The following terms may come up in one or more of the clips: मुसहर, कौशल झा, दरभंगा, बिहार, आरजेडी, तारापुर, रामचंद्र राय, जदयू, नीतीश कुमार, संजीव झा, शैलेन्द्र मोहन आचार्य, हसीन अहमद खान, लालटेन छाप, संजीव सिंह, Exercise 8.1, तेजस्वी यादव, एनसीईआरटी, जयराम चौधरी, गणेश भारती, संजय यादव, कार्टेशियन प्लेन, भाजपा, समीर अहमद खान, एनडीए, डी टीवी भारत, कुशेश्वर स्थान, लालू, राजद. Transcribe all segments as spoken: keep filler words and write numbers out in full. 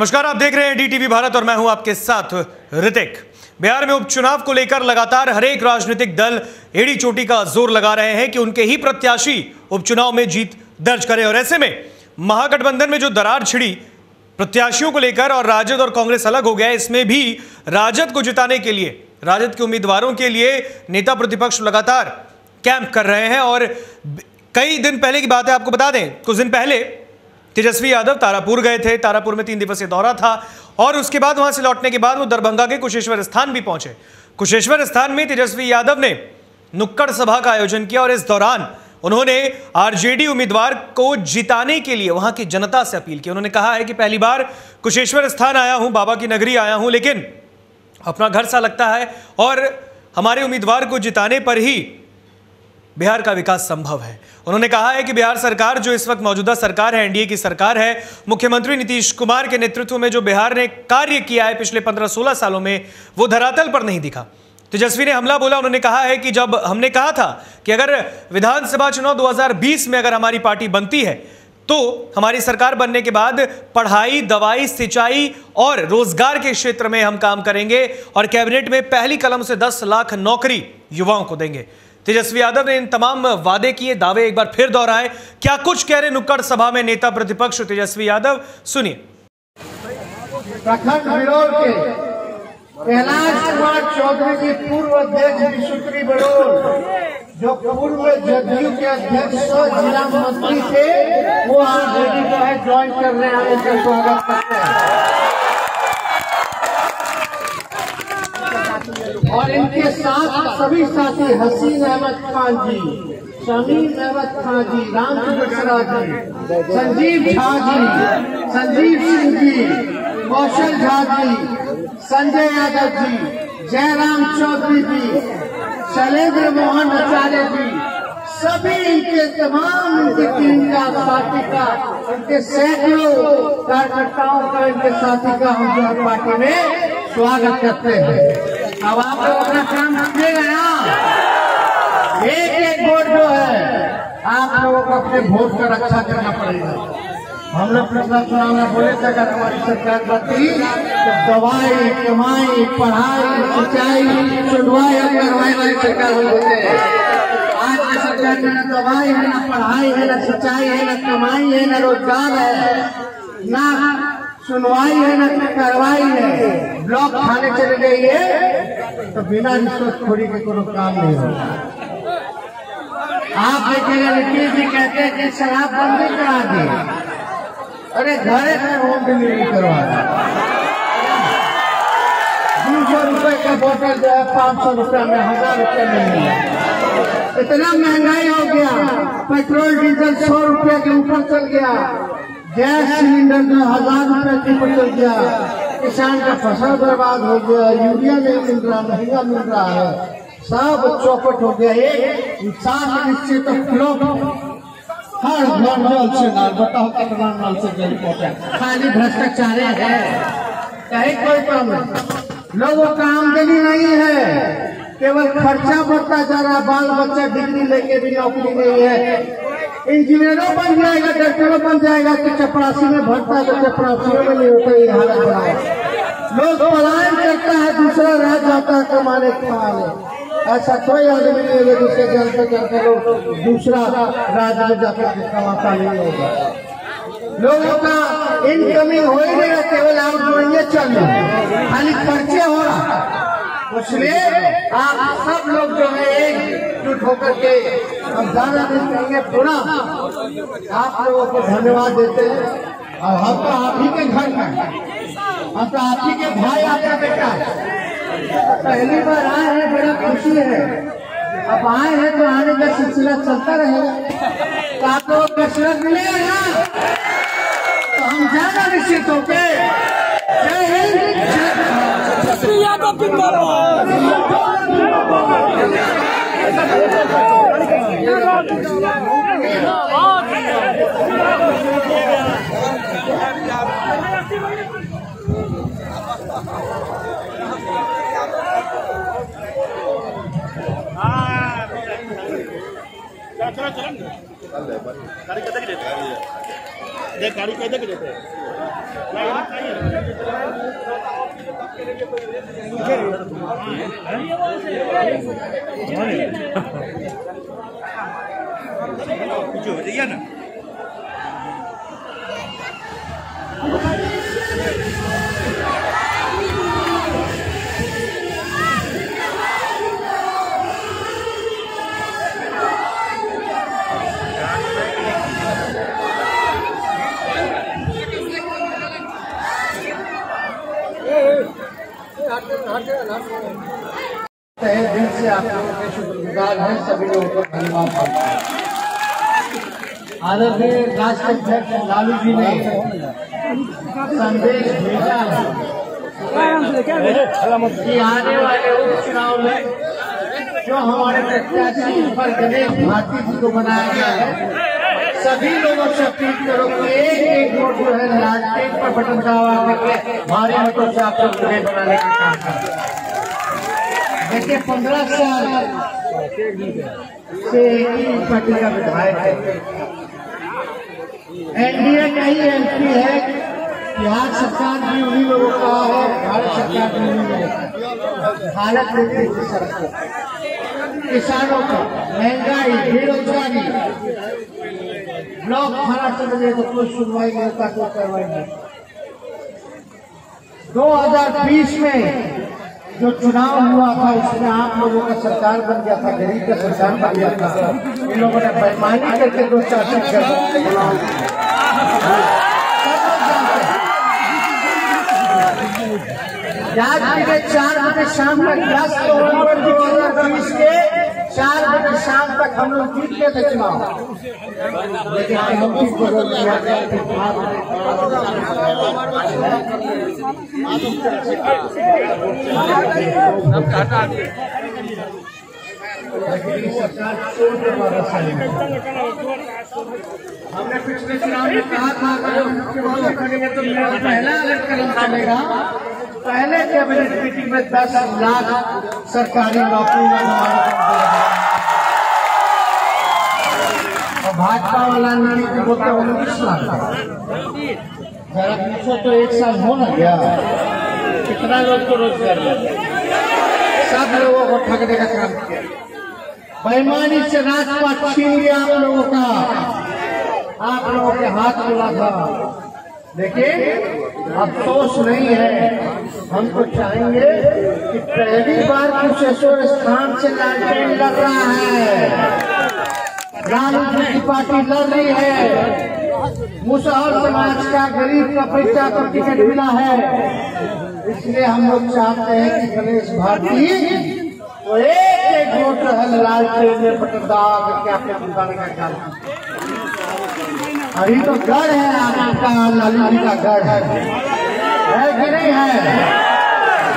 नमस्कार, आप देख रहे हैं डी टीवी भारत और मैं हूं आपके साथ ऋतिक। बिहार में उपचुनाव को लेकर लगातार हरेक राजनीतिक दल एड़ी चोटी का जोर लगा रहे हैं कि उनके ही प्रत्याशी उपचुनाव में जीत दर्ज करें। और ऐसे में महागठबंधन में जो दरार छिड़ी प्रत्याशियों को लेकर और राजद और कांग्रेस अलग हो गया, इसमें भी राजद को जिताने के लिए, राजद के उम्मीदवारों के लिए नेता प्रतिपक्ष लगातार कैंप कर रहे हैं। और कई दिन पहले की बात है, आपको बता दें कुछ दिन पहले तेजस्वी यादव तारापुर गए थे। तारापुर में तीन दिवसीय दौरा था और उसके बाद वहां से लौटने के बाद वो दरभंगा के कुशेश्वर स्थान भी पहुंचे। कुशेश्वर स्थान में तेजस्वी यादव ने नुक्कड़ सभा का आयोजन किया और इस दौरान उन्होंने आरजेडी उम्मीदवार को जिताने के लिए वहां की जनता से अपील की। उन्होंने कहा है कि पहली बार कुशेश्वर स्थान आया हूं, बाबा की नगरी आया हूं, लेकिन अपना घर सा लगता है और हमारे उम्मीदवार को जिताने पर ही बिहार का विकास संभव है। उन्होंने कहा है कि बिहार सरकार, जो इस वक्त मौजूदा सरकार है, एनडीए की सरकार है, मुख्यमंत्री नीतीश कुमार के नेतृत्व में जो बिहार ने कार्य किया है पिछले पंद्रह सोलह सालों में, वो धरातल पर नहीं दिखा। तेजस्वी ने हमला बोला। उन्होंने कहा है कि जब हमने कहा था कि अगर विधानसभा चुनाव दो हज़ार बीस में अगर हमारी पार्टी बनती है तो हमारी सरकार बनने के बाद पढ़ाई, दवाई, सिंचाई और रोजगार के क्षेत्र में हम काम करेंगे और कैबिनेट में पहली कलम से दस लाख नौकरी युवाओं को देंगे। तेजस्वी यादव ने इन तमाम वादे किए, दावे एक बार फिर दोहराए। क्या कुछ कह रहे नुक्कड़ सभा में नेता प्रतिपक्ष तेजस्वी यादव, सुनिए। प्रखंड विरोध के चौधरी की पूर्व अध्यक्ष बड़ोल, जो पूर्व जदयू के अध्यक्ष जिला मंत्री थे, वो आरजेडी जो है ज्वाइन कर रहे हैं, उनका स्वागत करते हैं। और इनके साथ सभी साथी हसीन अहमद खान जी, समीर अहमद खान जी, रामचंद्र राय जी, संजीव झा जी, संजीव सिंह जी, कौशल झा जी, संजय यादव जी, जयराम चौधरी जी, शैलेन्द्र मोहन आचार्य जी, सभी इनके तमाम इनकी टीम का, पार्टी का, इनके सैकड़ों कार्यकर्ताओं का, इनके साथी का हम जो है पार्टी में स्वागत करते हैं। अब आप लोग अपना काम समझेगा ना, एक एक वोट जो है आप लोगों को अपने वोट का रक्षा करना पड़ेगा। हम लोग पिछला चुनाव में बोले थे अगर हमारी सरकार बनती तो दवाई, कमाई, पढ़ाई, सिंचाई, चुनवाई हम करवाई वाली सरकार होते हैं। आज की सरकार में न दवाई है, न पढ़ाई है, न सिंचाई है, न कमाई है, न रोजगार है, न सुनवाई है, न कार्रवाई है। ब्लॉक थाने चले जाइए तो बिना रिश्वतखोरी के कोई काम नहीं होगा। आप देखेंगे नीतीश जी कहते हैं कि शराब बंदी करा दी, अरे घर में होम डिलीवरी करवा दो, सौ रुपए का बोतल जो है पाँच सौ रुपये में, हजार रुपये में। इतना महंगाई हो गया, पेट्रोल डीजल सौ रुपये के ऊपर चल गया, गैस सिलेंडर जो हजार रुपये के ऊपर चल गया, किसान का फसल बर्बाद हो गया, यूरिया नहीं मिल रहा, महंगा मिल रहा है, सब चौपट हो गया। एक इंसान निश्चित तो फ्लॉप, हर नॉन नॉल से नॉल, बताओ कितना नॉल से जेल पहुंचा, खाली भ्रष्टाचार है, कहीं कोई काम नहीं। लोगों का आमदनी नहीं है, केवल खर्चा बढ़ता जा रहा है। बाल बच्चा डिग्री लेके भी नौकरी नहीं है। इंजीनियरों बन जाएगा, डॉक्टरों बन जाएगा तो चपरासी में भरता, तो चपरासियों में नहीं होता। ये हालत है, लोग पलायन करता है, दूसरा रह जाता है कमाने के मारे। ऐसा कोई आदमी नहीं है जिसके चलते चलते लोग दूसरा राज्य में जाकर के कमाता नहीं होगा। लोगों का इनकमिंग हो ही नहीं रहा, केवल आउटगोइंग चल रहा है, खाली खर्चे हो रहा है। उसमें आप सब लोग जो है एकजुट होकर के हम ज्यादा दिन करेंगे। पूरा आप लोगों को धन्यवाद देते हैं। और हम तो आप ही के घर में, हम तो आप ही के भाई, आपका बेटा है, पहली बार आए हैं, बड़ा खुशी है। अब आए हैं तो आने का सिलसिला चलता रहेगा। तो आपको कसरत मिलेगा ना, तो हम ज्यादा निश्चित होंगे। जय हिंद, जय भारत। चलो चलो देख गाड़ी कैसे देते हैं। दिल से आप लोगों के शुक्रगुजार हैं। सभी लोगों को धन्यवाद करता हूँ। आदरणीय राष्ट्र अध्यक्ष लालू जी ने संदेश भेजा कि आने वाले उपचुनाव में जो हमारे प्रत्याशी पर गणेश भारती जी को बनाया गया है, सभी लोगों से अपील करो कि एक एक वोट जो है राजनीति पर बटन का आवाज करके भारी मतों से आप लोग गणेश बनाने का काम करें। देखिए पंद्रह साल से इन पार्टी का विधायक है, एनडीए का ही एमपी है। बिहार सरकार भी उन्हीं लोगों का है, भारत सरकार भी उन्हीं लोगों का। हालत देखिए सरकार, किसानों का महंगाई, बेरोजगारी, ब्लॉक थाना चले गए तो कोई सुनवाई नहीं होता, कोई कार्रवाई नहीं। दो हजार बीस में जो चुनाव हुआ था उसमें आप लोगों का सरकार बन गया था, गरीब का सरकार बन गया था। इन लोगों ने बेईमानी करके दो शासन कर याद के चार बजे शाम तक दस नवंबर दो हजार बीस के चार बजे शाम तक हम लोग जीत गए थे चुनाव। लेकिन हम भी बदल दिया गया। हमने पिछले चुनाव में कहा था तो पहला अलर्ट कदम डालेगा। पहले कैबिनेट मीटिंग में दस लाख सरकारी नौकरियां और भाजपा वाला नीति के बोलते उन्हें बीस लाख जरा पूछो तो एक साल हो ना गया, कितना लोग को रोजगार मिला। सब लोगों को ठगने का काम किया, बेईमानी से राज पाट छीन लिया आप लोगों का, आप लोगों के हाथ मिला था। लेकिन अफसोस नहीं है, हम तो चाहेंगे कि पहली बार कुशेश्वर स्थान से लालटेन लड़ रहा है, राम की पार्टी लड़ रही है, मुसहर समाज का गरीब का पैसा को टिकट मिला है। इसलिए हम लोग चाहते हैं कि गणेश भारती तो एक एक वोट है लालटेन में पटदा करके आपने बताने का काम। अभी तो गढ़ है आपका, लालू जी का गढ़ है कि नहीं है?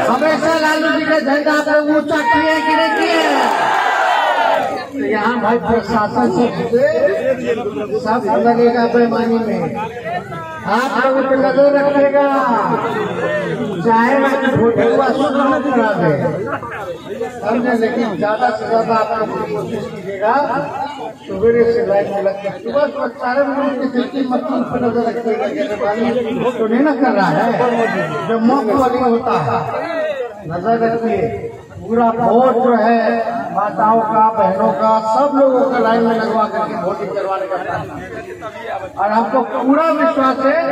हमेशा लालू जी का झंडा आप लोग ऊंचा किए कि नहीं किए? यहाँ भाई प्रशासन से सब लगेगा बेईमानी में, आप लोगों पर नजर रखेगा। चाहे मैं वोटिंग हुआ सुधार करा दे हमने, लेकिन ज्यादा से ज्यादा आप लोग कोशिश कीजिएगा सुबह से लाइट में लगता है। सुबह सुबह सारे लोगों की दिल की मतलब पर नजर रखिएगा, तो नहीं ना कर रहा है जब मौका वाली होता है। नजर रखिए, पूरा वोट जो है माताओं का, बहनों का, सब लोगों का लाइन में लगवा करके वोटिंग करवाने का काम। और आपको पूरा विश्वास है,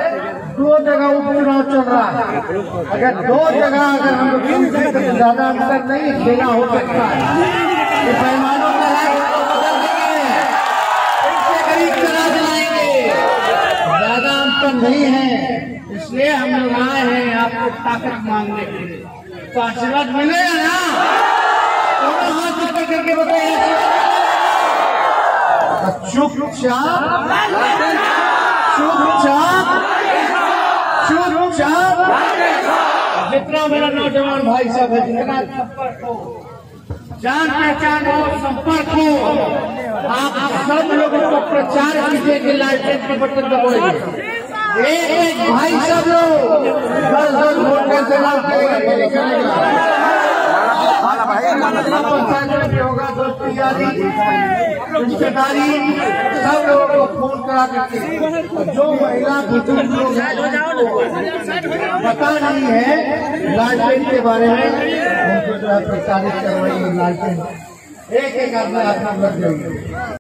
दो जगह उपचुनाव चल रहा है, अगर दो जगह अगर हम लोग ज्यादा अंतर नहीं देना हो सकता है, नहीं है। इसलिए हम लोग आए हैं आपको ताकत मांगने के लिए, तो आशीर्वाद मिलेगा ना? दोनों हाथ ऊपर करके बताइए। चुपचाप चुपचाप चुपचाप जितना मेरा नौजवान भाई साहब है, जितना संपर्क हो, जान पहचान हो, संपर्क हो, आप सब लोगों को प्रचार कीजिए कि लाइसेंस में बटन दबाएंगे। एक एक भाई सब लोग दस दस वोट से लाभ करेगा। होगा दोस्ती यारी रिश्तेदारी सब लोगों को फोन करा करके जो महिला बुजुर्ग लोग पता नहीं है लालटेन के बारे में उनको जो है प्रचारित कर रही है लालटेन एक एक आदमी अपना कर देंगे।